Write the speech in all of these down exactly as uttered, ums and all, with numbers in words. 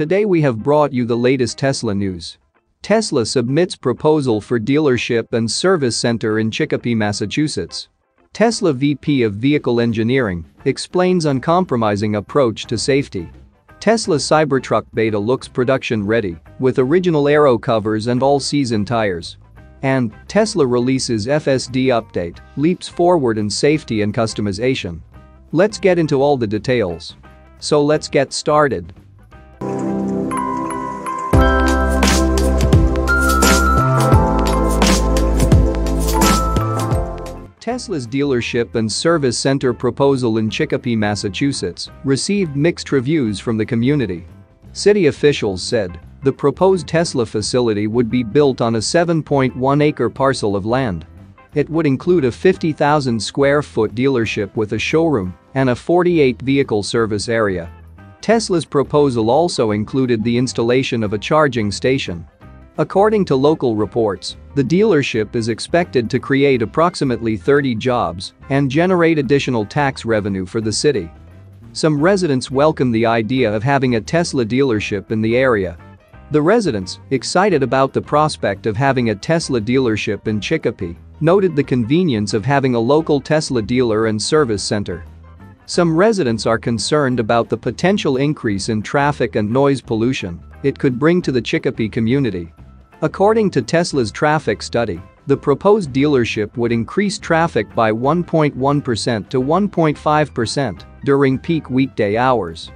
Today we have brought you the latest Tesla news. Tesla submits proposal for dealership and service center in Chicopee, Massachusetts. Tesla V P of Vehicle Engineering explains uncompromising approach to safety. Tesla Cybertruck beta looks production ready with original aero covers and all-season tires. And Tesla releases F S D update, leaps forward in safety and customization. Let's get into all the details. So let's get started. Tesla's dealership and service center proposal in Chicopee, Massachusetts, received mixed reviews from the community. City officials said the proposed Tesla facility would be built on a seven point one acre parcel of land. It would include a fifty thousand square foot dealership with a showroom and a forty-eight vehicle service area. Tesla's proposal also included the installation of a charging station. According to local reports, the dealership is expected to create approximately thirty jobs and generate additional tax revenue for the city. Some residents welcome the idea of having a Tesla dealership in the area. The residents, excited about the prospect of having a Tesla dealership in Chicopee, noted the convenience of having a local Tesla dealer and service center. Some residents are concerned about the potential increase in traffic and noise pollution it could bring to the Chicopee community. According to Tesla's traffic study, the proposed dealership would increase traffic by one point one percent to one point five percent during peak weekday hours.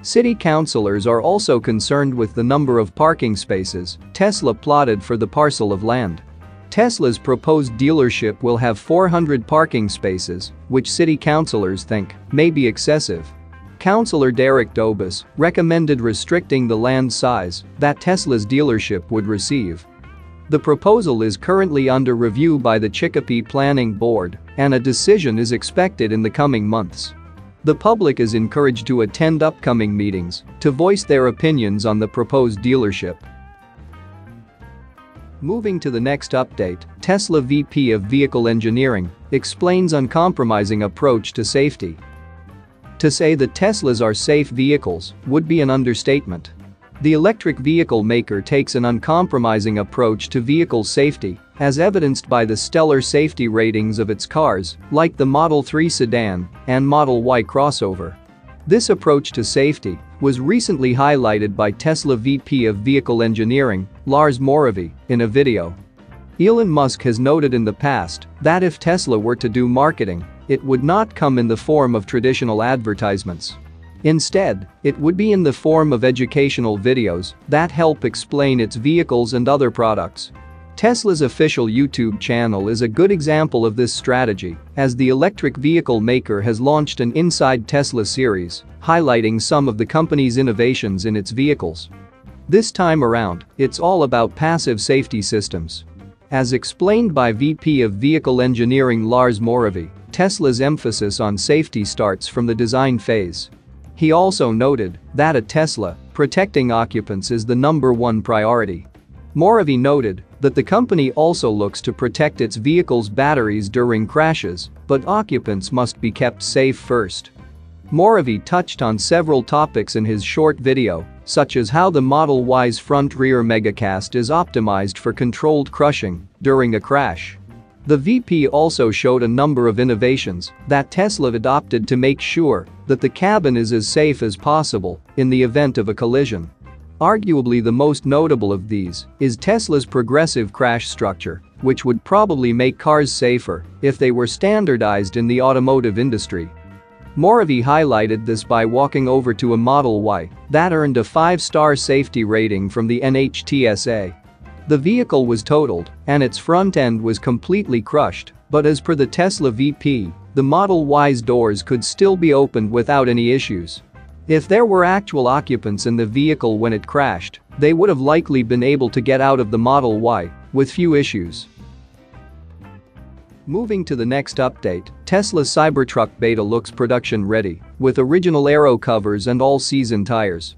City councilors are also concerned with the number of parking spaces Tesla plotted for the parcel of land. Tesla's proposed dealership will have four hundred parking spaces, which city councilors think may be excessive. Councilor Derek Dobus recommended restricting the land size that Tesla's dealership would receive. The proposal is currently under review by the Chicopee Planning Board, and a decision is expected in the coming months. The public is encouraged to attend upcoming meetings to voice their opinions on the proposed dealership. Moving to the next update, Tesla V P of Vehicle Engineering explains uncompromising approach to safety. To say that Teslas are safe vehicles would be an understatement. The electric vehicle maker takes an uncompromising approach to vehicle safety, as evidenced by the stellar safety ratings of its cars, like the Model three sedan and Model Y crossover. This approach to safety was recently highlighted by Tesla V P of Vehicle Engineering, Lars Moravy, in a video. Elon Musk has noted in the past that if Tesla were to do marketing, it would not come in the form of traditional advertisements. Instead, it would be in the form of educational videos that help explain its vehicles and other products. Tesla's official YouTube channel is a good example of this strategy, as the electric vehicle maker has launched an Inside Tesla series, highlighting some of the company's innovations in its vehicles. This time around, it's all about passive safety systems. As explained by V P of Vehicle Engineering Lars Moravy, Tesla's emphasis on safety starts from the design phase. He also noted that at Tesla, protecting occupants is the number one priority. Moravy noted that the company also looks to protect its vehicle's batteries during crashes, but occupants must be kept safe first. Moravy touched on several topics in his short video, such as how the Model Y's front-rear megacast is optimized for controlled crushing during a crash. The V P also showed a number of innovations that Tesla adopted to make sure that the cabin is as safe as possible in the event of a collision. Arguably the most notable of these is Tesla's progressive crash structure, which would probably make cars safer if they were standardized in the automotive industry. Moravy highlighted this by walking over to a Model Y that earned a five star safety rating from the N H T S A. The vehicle was totaled and its front end was completely crushed, but as per the Tesla V P, the Model Y's doors could still be opened without any issues. If there were actual occupants in the vehicle when it crashed, they would have likely been able to get out of the Model Y with few issues. Moving to the next update, Tesla Cybertruck beta looks production ready with original aero covers and all-season tires.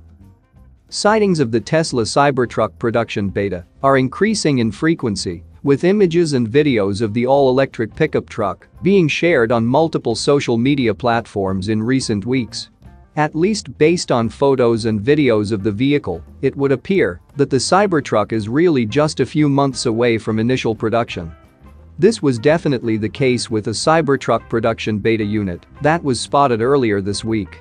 Sightings of the Tesla Cybertruck production beta are increasing in frequency, with images and videos of the all-electric pickup truck being shared on multiple social media platforms in recent weeks. At least based on photos and videos of the vehicle, it would appear that the Cybertruck is really just a few months away from initial production. This was definitely the case with a Cybertruck production beta unit that was spotted earlier this week.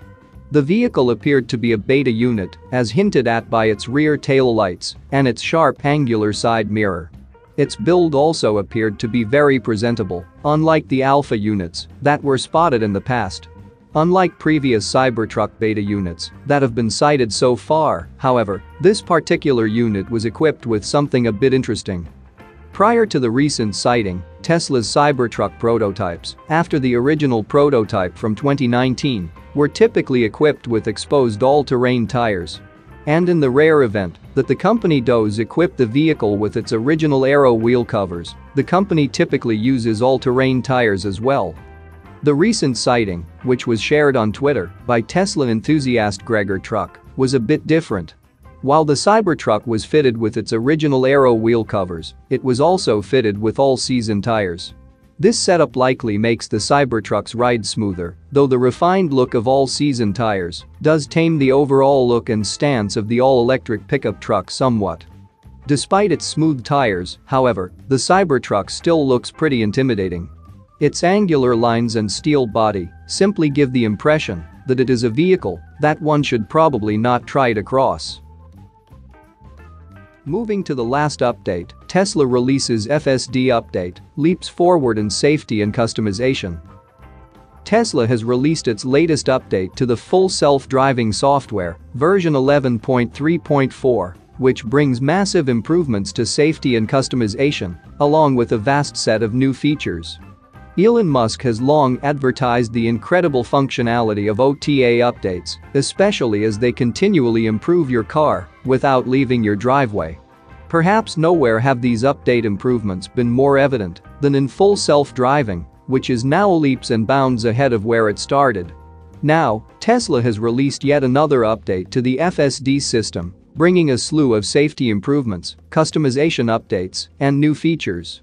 The vehicle appeared to be a beta unit, as hinted at by its rear taillights and its sharp angular side mirror. Its build also appeared to be very presentable, unlike the alpha units that were spotted in the past. Unlike previous Cybertruck beta units that have been sighted so far, however, this particular unit was equipped with something a bit interesting. Prior to the recent sighting, Tesla's Cybertruck prototypes, after the original prototype from twenty nineteen, were typically equipped with exposed all-terrain tires. And in the rare event that the company does equip the vehicle with its original aero wheel covers, the company typically uses all-terrain tires as well. The recent sighting, which was shared on Twitter by Tesla enthusiast Gregor Truck, was a bit different. While the Cybertruck was fitted with its original aero wheel covers, it was also fitted with all-season tires. This setup likely makes the Cybertruck's ride smoother, though the refined look of all-season tires does tame the overall look and stance of the all-electric pickup truck somewhat. Despite its smooth tires, however, the Cybertruck still looks pretty intimidating. Its angular lines and steel body simply give the impression that it is a vehicle that one should probably not try to cross. Moving to the last update, Tesla releases F S D update, leaps forward in safety and customization. Tesla has released its latest update to the full self-driving software, version eleven point three point four, which brings massive improvements to safety and customization, along with a vast set of new features. Elon Musk has long advertised the incredible functionality of O T A updates, especially as they continually improve your car without leaving your driveway. Perhaps nowhere have these update improvements been more evident than in full self-driving, which is now leaps and bounds ahead of where it started. Now, Tesla has released yet another update to the F S D system, bringing a slew of safety improvements, customization updates, and new features.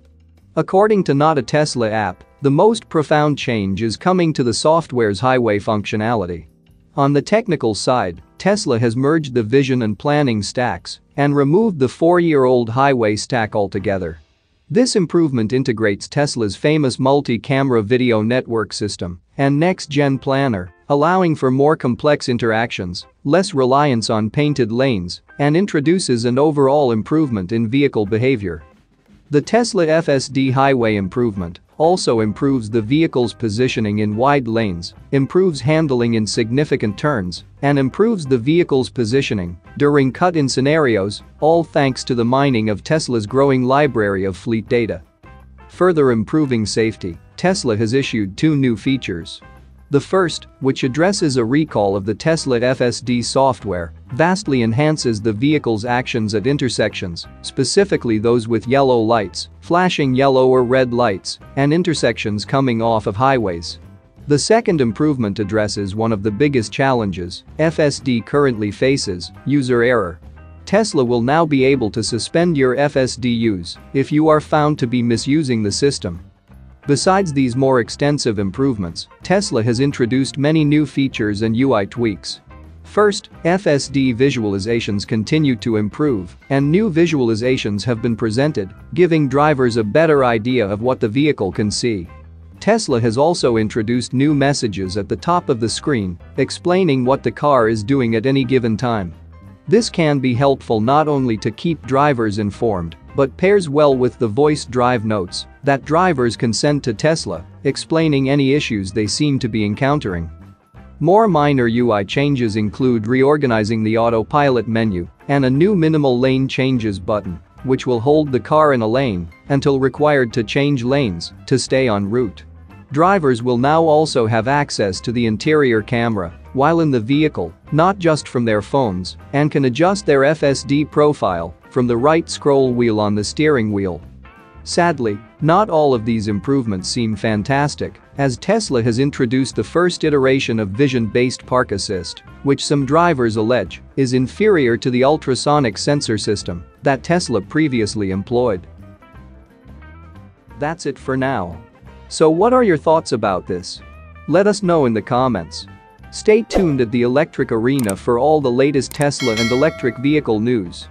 According to Not a Tesla App, the most profound change is coming to the software's highway functionality. On the technical side, Tesla has merged the vision and planning stacks and removed the four-year-old highway stack altogether. This improvement integrates Tesla's famous multi-camera video network system and next-gen planner, allowing for more complex interactions, less reliance on painted lanes, and introduces an overall improvement in vehicle behavior. The Tesla F S D highway improvement also improves the vehicle's positioning in wide lanes, improves handling in significant turns, and improves the vehicle's positioning during cut-in scenarios, all thanks to the mining of Tesla's growing library of fleet data. Further improving safety, Tesla has issued two new features. The first, which addresses a recall of the Tesla F S D software, vastly enhances the vehicle's actions at intersections, specifically those with yellow lights, flashing yellow or red lights, and intersections coming off of highways. The second improvement addresses one of the biggest challenges F S D currently faces: user error. Tesla will now be able to suspend your F S D use if you are found to be misusing the system. Besides these more extensive improvements, Tesla has introduced many new features and U I tweaks. First, F S D visualizations continue to improve, and new visualizations have been presented, giving drivers a better idea of what the vehicle can see. Tesla has also introduced new messages at the top of the screen, explaining what the car is doing at any given time. This can be helpful not only to keep drivers informed, but pairs well with the voice drive notes that drivers can send to Tesla, explaining any issues they seem to be encountering. More minor U I changes include reorganizing the autopilot menu and a new minimal lane changes button, which will hold the car in a lane until required to change lanes to stay en route. Drivers will now also have access to the interior camera while in the vehicle, not just from their phones, and can adjust their F S D profile from the right scroll wheel on the steering wheel. Sadly, not all of these improvements seem fantastic, as Tesla has introduced the first iteration of vision-based park assist, which some drivers allege is inferior to the ultrasonic sensor system that Tesla previously employed. That's it for now. So what are your thoughts about this? Let us know in the comments. Stay tuned at The Electric Arena for all the latest Tesla and electric vehicle news.